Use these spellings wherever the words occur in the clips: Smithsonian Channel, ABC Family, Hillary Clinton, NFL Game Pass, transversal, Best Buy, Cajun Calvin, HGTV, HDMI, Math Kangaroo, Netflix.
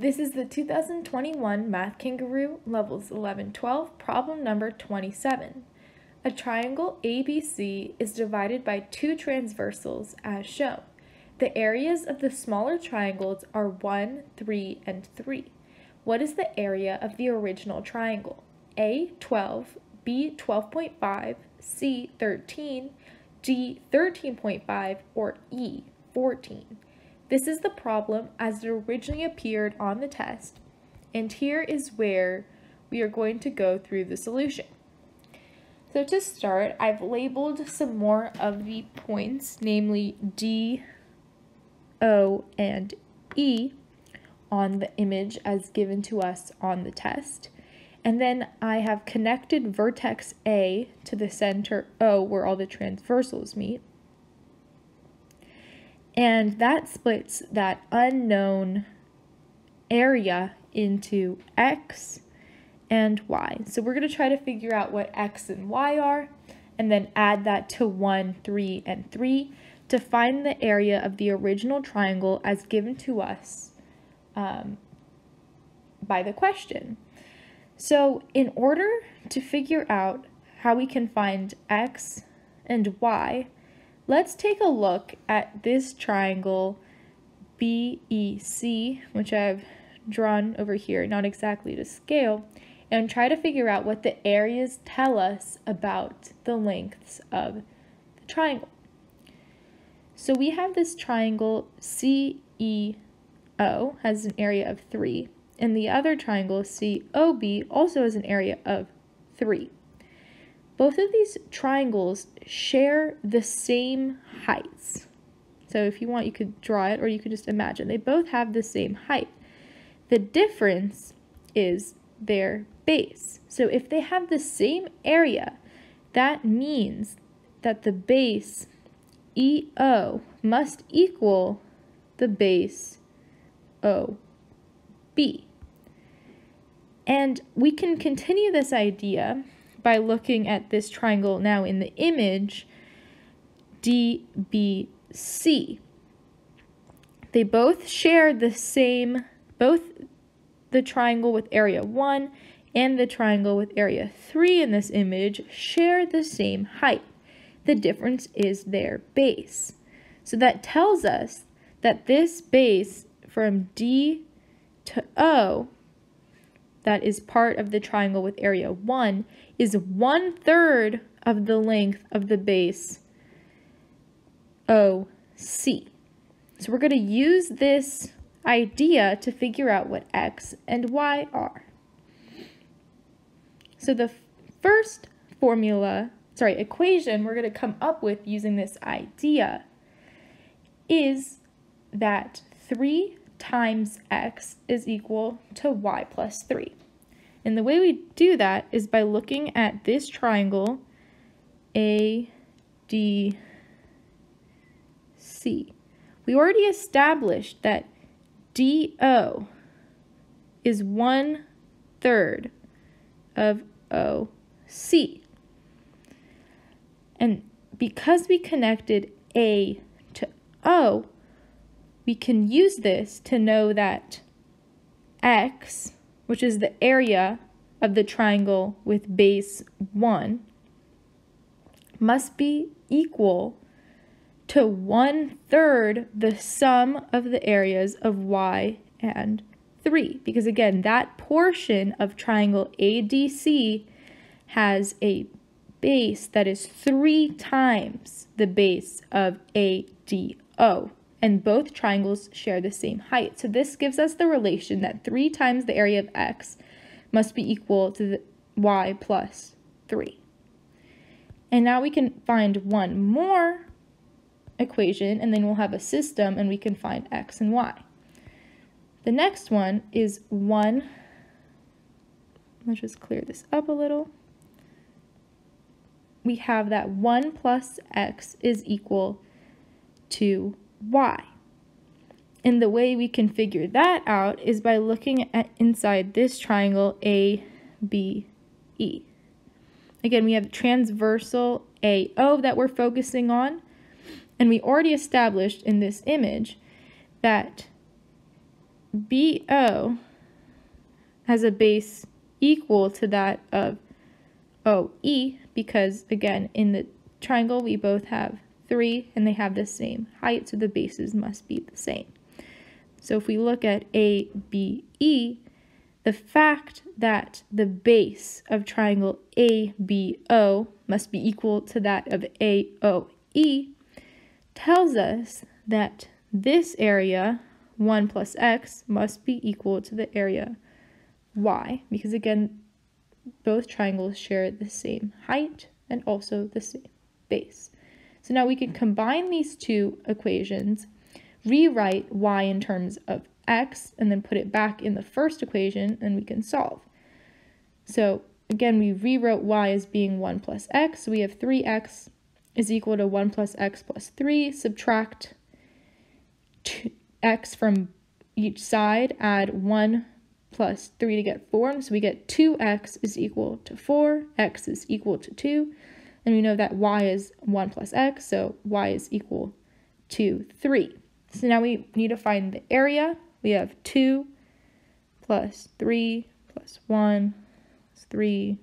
This is the 2021 Math Kangaroo Levels 11-12 problem number 27. A triangle ABC is divided by two transversals as shown. The areas of the smaller triangles are 1, 3, and 3. What is the area of the original triangle? A, 12, B, 12.5, C, 13, D, 13.5, or E, 14. This is the problem as it originally appeared on the test, and here is where we are going to go through the solution. So to start, I've labeled some more of the points, namely D, O, and E, on the image as given to us on the test. And then I have connected vertex A to the center O, where all the transversals meet. And that splits that unknown area into X and Y. So we're going to try to figure out what X and Y are, and then add that to 1, 3, and 3 to find the area of the original triangle as given to us by the question. So in order to figure out how we can find X and Y, let's take a look at this triangle BEC, which I've drawn over here, not exactly to scale, and try to figure out what the areas tell us about the lengths of the triangle. So we have this triangle CEO has an area of 3, and the other triangle COB also has an area of 3. Both of these triangles share the same heights. So if you want, you could draw it, or you could just imagine. They both have the same height. The difference is their base. So if they have the same area, that means that the base EO must equal the base OB. And we can continue this idea by looking at this triangle now in the image, DBC. They both share the same, both the triangle with area 1 and the triangle with area 3 in this image share the same height. The difference is their base. So that tells us that this base from D to O, that is part of the triangle with area 1, is 1/3 of the length of the base OC. So we're going to use this idea to figure out what X and Y are. So the first equation we're going to come up with using this idea is that 3 times X is equal to Y plus 3. And the way we do that is by looking at this triangle ADC. We already established that DO is 1/3 of OC. And because we connected A to O, we can use this to know that X, which is the area of the triangle with base 1, must be equal to 1/3 the sum of the areas of Y and 3. Because again, that portion of triangle ADC has a base that is 3 times the base of ADO. And both triangles share the same height. So this gives us the relation that 3 times the area of X must be equal to the Y plus 3. And now we can find one more equation, and then we'll have a system, and we can find X and Y. The next one is 1. Let's just clear this up a little. We have that 1 plus X is equal to Y. And the way we can figure that out is by looking at inside this triangle ABE. Again, we have transversal AO that we're focusing on, and we already established in this image that BO has a base equal to that of OE because, again, in the triangle we both have 3 and they have the same height, so the bases must be the same. So if we look at ABE, the fact that the base of triangle ABO must be equal to that of AOE tells us that this area, 1 plus x, must be equal to the area y, because again, both triangles share the same height and also the same base. So now we can combine these two equations, rewrite y in terms of x, and then put it back in the first equation, and we can solve. So again, we rewrote y as being 1 plus x, so we have 3x is equal to 1 plus x plus 3, subtract 2x from each side, add 1 plus 3 to get 4, and so we get 2x is equal to 4, x is equal to 2, and we know that y is 1 plus x, so y is equal to 3. So now we need to find the area. We have 2 plus 3 plus 1 plus 3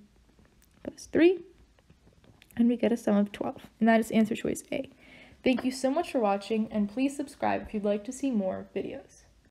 plus 3, and we get a sum of 12, and that is answer choice A. Thank you so much for watching, and please subscribe if you'd like to see more videos.